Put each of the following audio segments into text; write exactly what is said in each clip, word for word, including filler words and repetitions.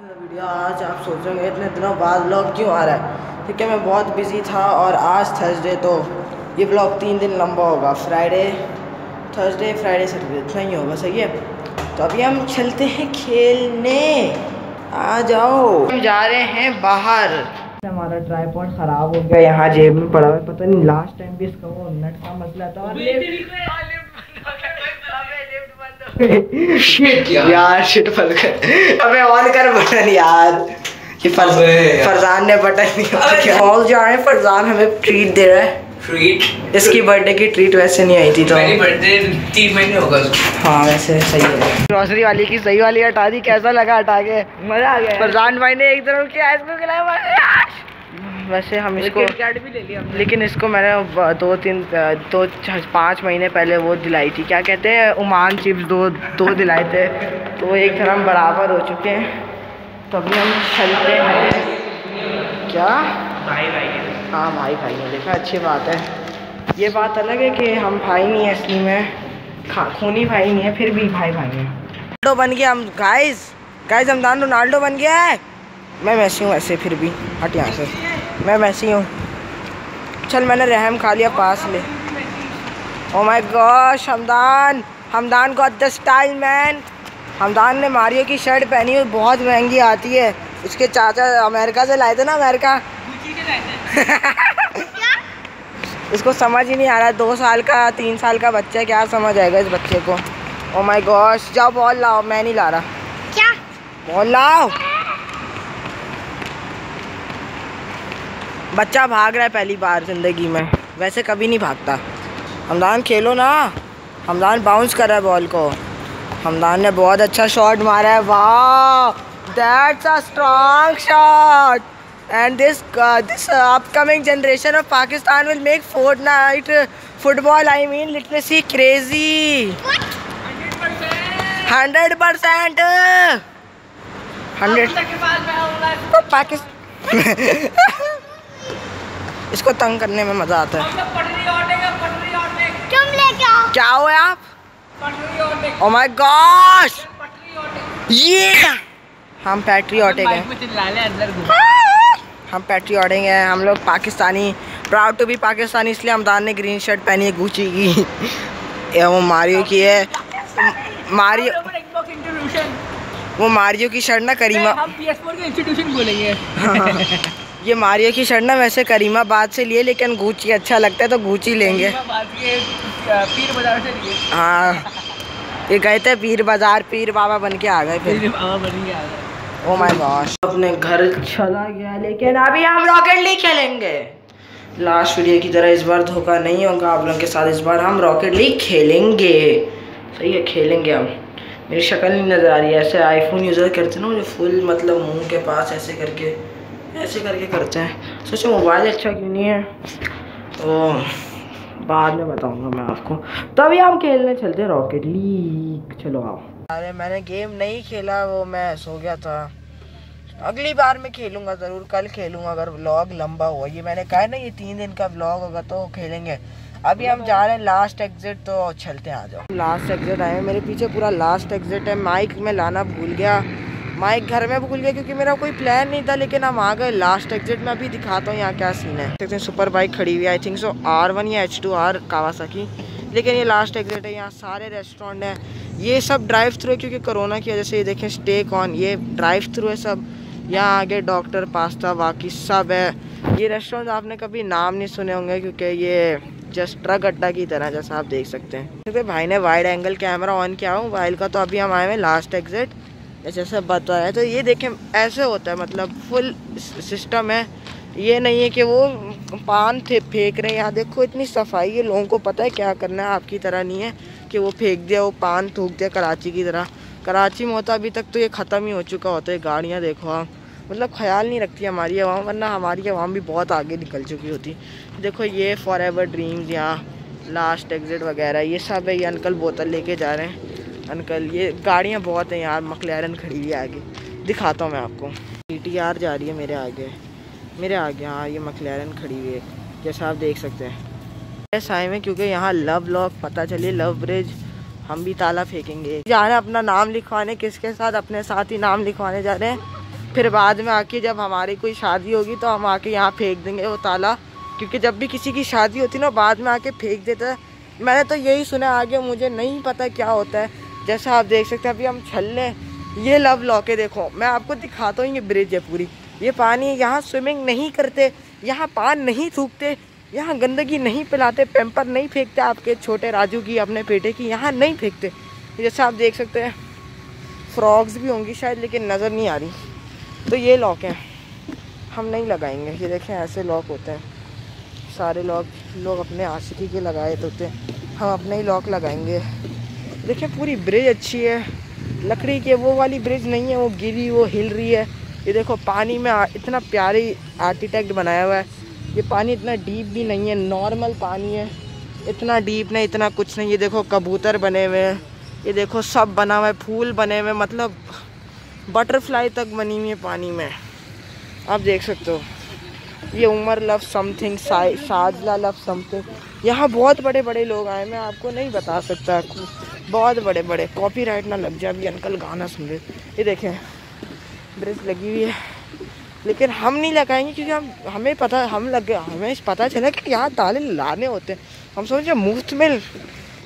Video आज आप सोचेंगे इतने दिनों बाद व्लॉग क्यों आ रहा है, ठीक है। मैं बहुत बिजी था और आज थर्सडे, तो ये व्लॉग तीन दिन लंबा होगा। फ्राइडे, थर्सडे, फ्राइडे, सैटरडे, इतना ही होगा, सही है। तो अभी हम चलते हैं खेलने, आ जाओ। हम जा रहे हैं बाहर। हमारा ट्राइपॉड ख़राब हो गया, यहाँ जेब में पड़ा हुआ है। पता नहीं लास्ट टाइम भी इसका वो नट का मसला था। और यार शिट फल कर, अबे ऑन कर बटन यार। ये फरजान ने बटन नहीं। मॉल जा रहे हैं, फरजान हमें ट्रीट दे रहा है। ट्रीट इसकी बर्थडे की ट्रीट वैसे नहीं आई थी, तो मेरी बर्थडे तीन महीने होगा। हाँ वैसे सही है। ग्रोसरी वाली की सही वाली हटा दी, कैसा लगा हटा के? मजा आ गया। फरजान भाई ने एक तरफ की आइसक्रीम खिलाया। वैसे हम इसको भी ले लिया, लेकिन इसको मैंने दो तीन दो पाँच महीने पहले वो दिलाई थी, क्या कहते हैं, ओमान चिप्स दो दो दिलाए थे, तो एक धर्म बराबर हो चुके हैं। तो अभी हम चलते हैं। क्या भाई भाई? हाँ भाई भाई ने देखा, अच्छी बात है। ये बात अलग है कि हम भाई नहीं है असली में, खा खूनी भाई नहीं है, फिर भी भाई भाई है। रोनाल्डो बन गया हम, गाइस गाइस हमदान रोनाल्डो बन गया है। मैं मैसी हूँ ऐसे, फिर भी हट यहाँ से, मैं मैसी हूँ। चल मैंने रहम खा लिया, पास ले। Oh my gosh, Hamdan Hamdan got the style man. Hamdan ने मारियो की शर्ट पहनी हुई, बहुत महंगी आती है। उसके चाचा अमेरिका से लाए थे ना, अमेरिका इसको समझ ही नहीं आ रहा, दो साल का तीन साल का बच्चा क्या समझ आएगा इस बच्चे को। ओ माय गॉश, जाओ बॉल लाओ, मैं नहीं ला रहा। क्या बॉल लाओ? बच्चा भाग रहा है पहली बार ज़िंदगी में, वैसे कभी नहीं भागता। हमदान खेलो ना। हमदान बाउंस कर रहा है बॉल को। हमदान ने बहुत अच्छा शॉट मारा है, वाह that's a strong shot. And this this upcoming generation of Pakistan will make Fortnite football I mean literacy crazy. Hundred percent hundred Pakistan. इसको तंग करने में मजा आता है। पटरी ओटेगा, पटरी ओटेगा। तुम लेके आओ। क्या हो आप? ओ माय गॉश, ये हम पैट्रियोटिक हैं। हम पैट्रियोटिक हैं, हम लोग Pakistani, proud to be Pakistani. इसलिए हमदान ने ग्रीन शर्ट पहनी है, गुची की, ये वो मारियो की है। मारियो वो मारियो की शर्ट ना करीमा, हम P S four K institution बोलेंगे। ये मारियो की शर्ट ना वैसे करीमाबाद से लिए, लेकिन गुची अच्छा लगता है तो गुची लेंगे। पीर बाजार से लिए। हाँ ये गए थे पीर बाजार, पीर बाबा बन के आ गए। फिर ओ माय गॉड, अपने घर चला गया, लेकिन अभी हम रॉकेट लीग खेलेंगे। लास्ट वीडियो की तरह इस बार धोखा नहीं होगा आप लोगों के साथ। इस बार हम रॉकेट लीग खेलेंगे, सही है, खेलेंगे हम। मेरी शक्ल नहीं नज़र आ रही है, ऐसे आईफोन यूज़र करते ना मुझे फुल, मतलब मुँह के पास ऐसे करके ऐसे करके करते हैं। सोचो मोबाइल अच्छा क्यों नहीं है, तो बाद में बताऊंगा मैं आपको। तो अभी हम खेलने चलते हैं रॉकेट लीग, चलो आओ। अरे मैंने गेम नहीं खेला, वो मैं सो गया था। अगली बार मैं खेलूंगा ज़रूर, कल खेलूंगा अगर व्लॉग लंबा हुआ। ये मैंने कहा ना ये तीन दिन का व्लॉग होगा तो खेलेंगे। अभी हम जा रहे हैं लास्ट एग्जिट, तो चलते आ जाओ। लास्ट एग्जिट आए हैं, मेरे पीछे पूरा लास्ट एग्जिट है। माइक में लाना भूल गया, माइक घर में भूल गया, क्योंकि मेरा कोई प्लान नहीं था, लेकिन हम आ गए लास्ट एग्जिट में। अभी दिखाता हूँ यहाँ क्या सीन है। देखते हैं, सुपर बाइक खड़ी हुई है, I think so R one या एच टू आर कावासाकी, लेकिन ये लास्ट एग्जिट है। यहाँ सारे रेस्टोरेंट हैं, ये सब ड्राइव थ्रू है, क्योंकि कोरोना की वजह से। ये देखें स्टेक ऑन, ये ड्राइव थ्रू है सब। यहाँ आगे डॉक्टर, पास्ता, बाकी सब है। ये रेस्टोरेंट आपने कभी नाम नहीं सुने होंगे, क्योंकि ये जस्ट ट्रक अड्डा की तरह, जैसा आप देख सकते हैं। भाई ने वाइड एंगल कैमरा ऑन किया हूँ मोबाइल का। तो अभी हम आए हैं लास्ट एग्जिट, जैसा बताया है। तो ये देखें ऐसे होता है, मतलब फुल सिस्टम है। ये नहीं है कि वो पान थे फेंक रहे हैं, यहाँ देखो इतनी सफाई है, लोगों को पता है क्या करना है। आपकी तरह नहीं है कि वो फेंक दिया, वो पान थूक दिया कराची की तरह। कराची में होता अभी तक तो ये ख़त्म ही हो चुका होता है। गाड़ियाँ देखो आप, मतलब ख्याल नहीं रखती हमारी आवाम, वरना हमारी आवाम भी बहुत आगे निकल चुकी होती। देखो ये फॉर एवर ड्रीम्स, यहाँ लास्ट एग्जिट वगैरह ये सब है। ये अंकल बोतल लेके जा रहे हैं, अंकल। ये गाड़ियाँ बहुत हैं यार, मकलैरन खड़ी हुई है आगे, दिखाता हूँ मैं आपको। जी टी आर जा रही है मेरे आगे, मेरे आगे। हाँ ये मकलैरन खड़ी हुई है, जैसा आप देख सकते हैं। ऐसा है में क्योंकि यहाँ लव लॉक पता चलिए, लव ब्रिज, हम भी ताला फेंकेंगे। जा रहे हैं अपना नाम लिखवाने, किसके साथ? अपने साथ ही नाम लिखवाने जा रहे हैं। फिर बाद में आके जब हमारी कोई शादी होगी तो हम आके यहाँ फेंक देंगे वो ताला, क्योंकि जब भी किसी की शादी होती है ना बाद में आके फेंक देता है। मैंने तो यही सुना, आगे मुझे नहीं पता क्या होता है। जैसा आप देख सकते हैं अभी हम छल्ले, ये लव लॉके देखो, मैं आपको दिखाता हूँ, ये ब्रिज है पूरी, ये पानी है, यहाँ स्विमिंग नहीं करते, यहाँ पान नहीं थूकते, यहाँ गंदगी नहीं पिलाते, पैम्पर नहीं फेंकते आपके छोटे राजू की, अपने बेटे की, यहाँ नहीं फेंकते। जैसा आप देख सकते हैं फ्रॉग्स भी होंगी शायद, लेकिन नज़र नहीं आ रही। तो ये लॉक है, हम नहीं लगाएंगे। ये देखें ऐसे लॉक होते हैं, सारे लॉक लोग अपने आशिकी के लगाए होते हैं, हम अपने ही लॉक लगाएंगे। देखिए पूरी ब्रिज अच्छी है, लकड़ी की, वो वाली ब्रिज नहीं है वो गिरी वो हिल रही है। ये देखो पानी में इतना प्यारी आर्किटेक्ट बनाया हुआ है। ये पानी इतना डीप भी नहीं है, नॉर्मल पानी है, इतना डीप नहीं, इतना कुछ नहीं। ये देखो कबूतर बने हुए हैं, ये देखो सब बना हुआ है, फूल बने हुए, मतलब बटरफ्लाई तक बनी हुई है पानी में, आप देख सकते हो। ये उमर लव समथिंग, साजला लव समथिंग, यहाँ बहुत बड़े बड़े लोग आए, मैं आपको नहीं बता सकता, बहुत बड़े बड़े, कॉपीराइट ना लग जाए, अभी अंकल गाना सुन रहे। ये देखें ब्रिज लगी हुई है, लेकिन हम नहीं लगाएंगे, क्योंकि हम हमें पता हम लग गए हमें पता चला कि यहाँ ताले लाने होते हैं, हम सोचे मुफ्त में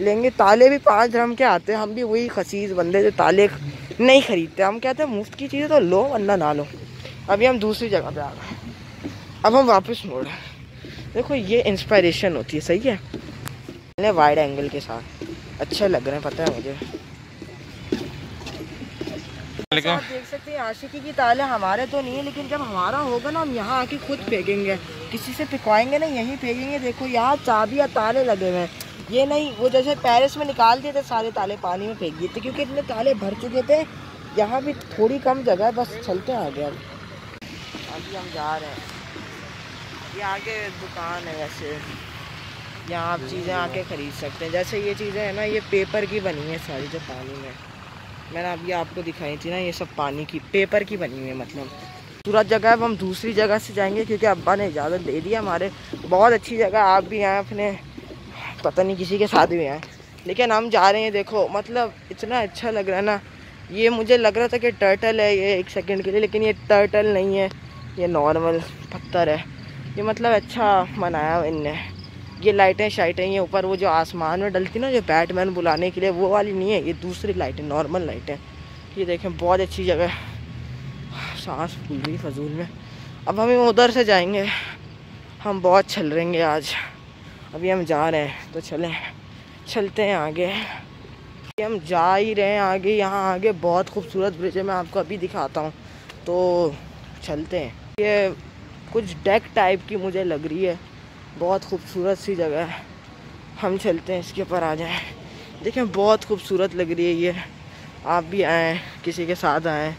लेंगे, ताले भी पाँच धर्म के आते हैं, हम भी वही खसीस बंदे जो ताले नहीं खरीदते, हम कहते हैं मुफ्त की चीज़ें तो लो वरना ना लो। अभी हम दूसरी जगह पर आ गए, अब हम वापस मोड़। देखो ये इंस्पायरेशन होती है, सही है, वाइड एंगल के साथ अच्छे लग रहे हैं, पता है मुझे। आप देख सकते हैं आशिकी की ताले हमारे तो नहीं है, लेकिन जब हमारा होगा ना हम यहाँ आके खुद फेंकेंगे, किसी से पिकवाएंगे ना, यहीं फेंकेंगे। देखो यहाँ चाबी या ताले लगे हुए हैं, ये नहीं वो जैसे पेरिस में निकाल दिए थे सारे ताले, पानी में फेंक दिए थे, क्योंकि इतने ताले भर चुके थे। यहाँ भी थोड़ी कम जगह है, बस चलते हैं आगे। अभी हम जा रहे हैं, ये आगे दुकान है, वैसे यहाँ आप चीज़ें आके ख़रीद सकते हैं। जैसे ये चीज़ें हैं ना, ये पेपर की बनी है सारी, जो पानी में मैंने अभी आपको दिखाई थी ना, ये सब पानी की पेपर की बनी हुई है, मतलब पूरा जगह। अब हम दूसरी जगह से जाएंगे, क्योंकि अब्बा ने इजाज़त दे दी हमारे। बहुत अच्छी जगह, आप भी आएँ अपने, पता नहीं किसी के साथ भी आएँ, लेकिन हम जा रहे हैं। देखो मतलब इतना अच्छा लग रहा है ना, ये मुझे लग रहा था कि टर्टल है ये एक सेकेंड के लिए, लेकिन ये टर्टल नहीं है, ये नॉर्मल पत्थर है। ये मतलब अच्छा मनाया इनने। ये लाइटें शाइटें ये ऊपर वो जो आसमान में डलती ना, जो बैटमैन बुलाने के लिए, वो वाली नहीं है, ये दूसरी लाइटें, नॉर्मल लाइटें। ये देखें बहुत अच्छी जगह, सांस फूल रही फजूल में। अब हम उधर से जाएंगे, हम बहुत चल रहेंगे आज, अभी हम जा रहे हैं तो चलें, चलते हैं आगे। हम जा ही रहे हैं आगे, यहाँ आगे बहुत खूबसूरत ब्रिज है, मैं आपको अभी दिखाता हूँ, तो चलते हैं। ये कुछ डेक टाइप की मुझे लग रही है, बहुत खूबसूरत सी जगह है, हम चलते हैं इसके ऊपर आ जाएं। देखें बहुत खूबसूरत लग रही है ये, आप भी आएँ, किसी के साथ आएँ।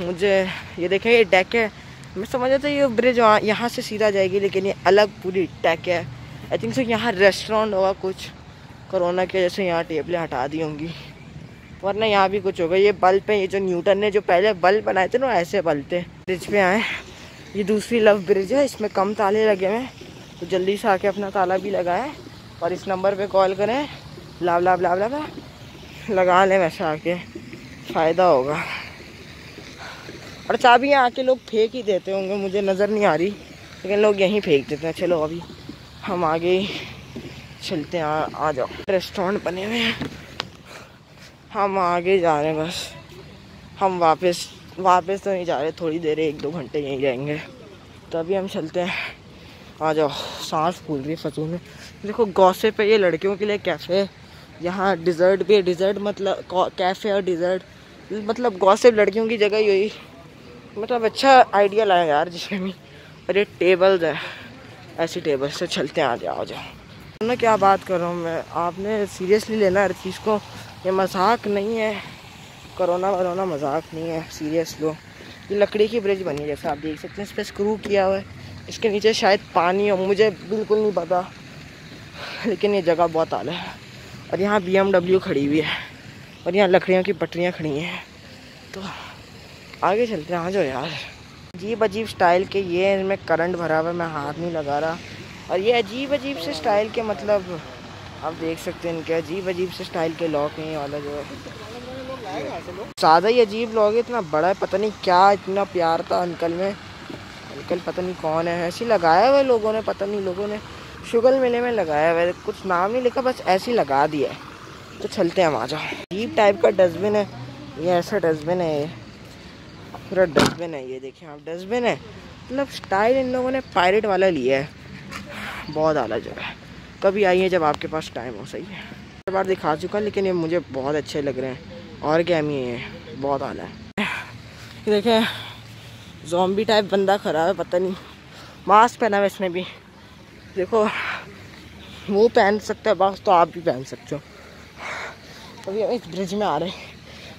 मुझे ये देखें ये डेक है, मैं समझा था ये ब्रिज यहाँ से सीधा जाएगी, लेकिन ये अलग पूरी डेक है। आई थिंक सो यहाँ रेस्टोरेंट होगा कुछ, कोरोना की वजह से यहाँ टेबलें हटा दी होंगी, वरना यहाँ भी कुछ होगा। ये बल्ब है, ये जो न्यूटन ने जो पहले बल्ब बनाए थे ना, ऐसे बल्ब थे। ब्रिज पर आएँ, ये दूसरी लव ब्रिज है, इसमें कम ताले लगे हुए हैं, तो जल्दी से आके अपना ताला भी लगाएं और इस नंबर पे कॉल करें, लाभ लाभ लाभ लाभ लगा लें, वैसे आके फ़ायदा होगा। और चाबियाँ आके लोग फेंक ही देते होंगे, मुझे नज़र नहीं आ रही, लेकिन लोग यहीं फेंक देते हैं। चलो अभी हम आगे चलते हैं, आ, आ जाओ। रेस्टोरेंट बने हुए हैं, हम आगे जा रहे हैं, बस हम वापस वापस तो नहीं जा रहे, थोड़ी देर एक दो घंटे यहीं रहेंगे, तभी हम चलते हैं। आ जाओ, सांस फूल रही फसून में। देखो गॉसिप पे, ये लड़कियों के लिए कैफ़े, यहाँ डिज़र्ट भी है, डिज़र्ट मतलब कैफ़े और डिज़र्ट, मतलब गॉसिप लड़कियों की जगह ही हुई, मतलब अच्छा आइडिया लाया यार जिसमें भी। और ये टेबल्स है, ऐसी टेबल से चलते हैं। आ जाओ आ जाओ ना, क्या बात कर रहा हूँ मैं, आपने सीरियसली लेना हर चीज़ को, ये मजाक नहीं है, कोरोना वरोना मजाक नहीं है, सीरियस लो। ये लकड़ी की ब्रिज बनी है, जैसे आप देख सकते हैं, इस पर स्क्रू किया हुआ है, इसके नीचे शायद पानी हो, मुझे बिल्कुल नहीं पता, लेकिन ये जगह बहुत आला है। और यहाँ बी एम डब्ल्यू खड़ी हुई है, और यहाँ लकड़ियों की पटरियाँ खड़ी हैं। तो आगे चलते हैं, आ जाओ यार। अजीब अजीब स्टाइल के ये, इनमें करंट भरा हुआ है, मैं हाथ नहीं लगा रहा। और ये अजीब अजीब से स्टाइल के, मतलब आप देख सकते हैं इनके अजीब अजीब से स्टाइल के लॉक हैं, ये वाला जो है, सादा ही अजीब लोग है, इतना बड़ा है, पता नहीं क्या इतना प्यार था अंकल में। अंकल पता नहीं कौन है, ऐसे लगाया हुआ लोगों ने, पता नहीं लोगों ने शुगर मेले में लगाया हुआ है, कुछ नाम नहीं लिखा, बस ऐसे ही लगा दिया है। तो चलते हैं, हम आ जाओ। अजीब टाइप का डस्टबिन है ये, ऐसा डस्टबिन है ये, पूरा डस्टबिन है ये, देखिए आप डस्टबिन है। मतलब स्टाइल इन लोगों ने पायरेट वाला लिया है, बहुत आला जगह है। कभी आइए जब आपके पास टाइम हो। सही है, एक बार दिखा चुका, लेकिन ये मुझे बहुत अच्छे लग रहे हैं। और क्या ही है, बहुत आला है। देखिए ज़ॉम्बी टाइप बंदा खड़ा है, पता नहीं मास्क पहना है इसने भी, देखो वो पहन सकता है मास्क तो आप भी पहन सकते हो। अभी हम इस ब्रिज में आ रहे हैं,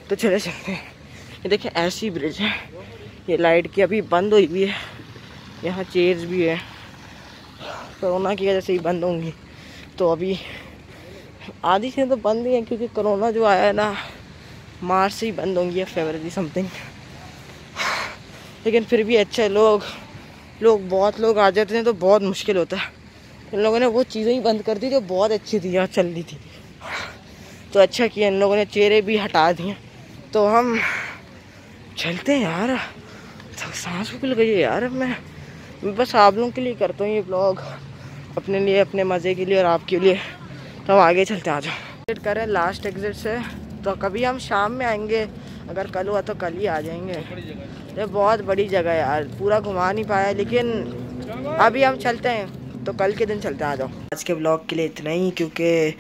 तो चले चलते हैं। ये देखिए ऐसी ब्रिज है, ये लाइट की अभी बंद हुई भी है, यहाँ चेयर्स भी है, कोरोना की वजह से ही बंद होंगी। तो अभी आधी से तो बंद ही है, क्योंकि कोरोना जो आया है ना मार्च से ही बंद होंगी या फरवरी समथिंग। लेकिन फिर भी अच्छे लोग लोग बहुत लोग आ जाते हैं तो बहुत मुश्किल होता है। इन लोगों ने वो चीज़ें ही बंद कर दी जो बहुत अच्छी थी, यहाँ चल रही थी, तो अच्छा किया इन लोगों ने, चेहरे भी हटा दिए। तो हम चलते हैं यार, तो सांस फूल गई है यार। मैं बस आप लोगों के लिए करता हूँ ये ब्लॉग, अपने लिए, अपने मज़े के लिए और आपके लिए। तो हम आगे चलते हैं, आ जाओ। एग्जिट करें लास्ट एग्जिट से, तो कभी हम शाम में आएंगे, अगर कल हुआ तो कल ही आ जाएंगे। ये बहुत बड़ी जगह है यार, पूरा घुमा नहीं पाया, लेकिन अभी हम चलते हैं, तो कल के दिन चलते हैं, आ जाओ। आज के ब्लॉग के लिए इतना ही, क्योंकि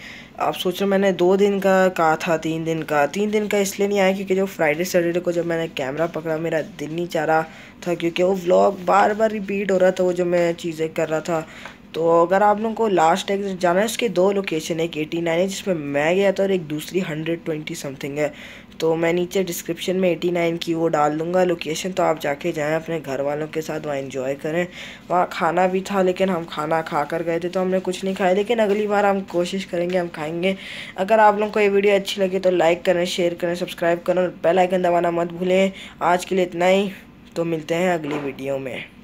आप सोचो मैंने दो दिन का कहा था, तीन दिन का तीन दिन का इसलिए नहीं आया क्योंकि जो फ्राइडे सैटरडे को जब मैंने कैमरा पकड़ा मेरा दिल नहीं चाह रहा था, क्योंकि वो व्लॉग बार बार रिपीट हो रहा था, वो जो मैं चीज़ें कर रहा था। तो अगर आप लोगों को लास्ट एग्जिट जाना है, उसकी दो लोकेशन है, एक एटी नाइन है जिसमें मैं गया था और एक दूसरी हंड्रेड ट्वेंटी समथिंग है। तो मैं नीचे डिस्क्रिप्शन में एटी नाइन की वो डाल दूंगा लोकेशन, तो आप जाके जाएं अपने घर वालों के साथ, वहाँ एंजॉय करें। वहाँ खाना भी था, लेकिन हम खाना खा कर गए थे तो हमने कुछ नहीं खाया, लेकिन अगली बार हम कोशिश करेंगे, हम खाएंगे। अगर आप लोगों को ये वीडियो अच्छी लगी तो लाइक करें, शेयर करें, सब्सक्राइब करें और बेल आइकन दबाना मत भूलें। आज के लिए इतना ही, तो मिलते हैं अगली वीडियो में।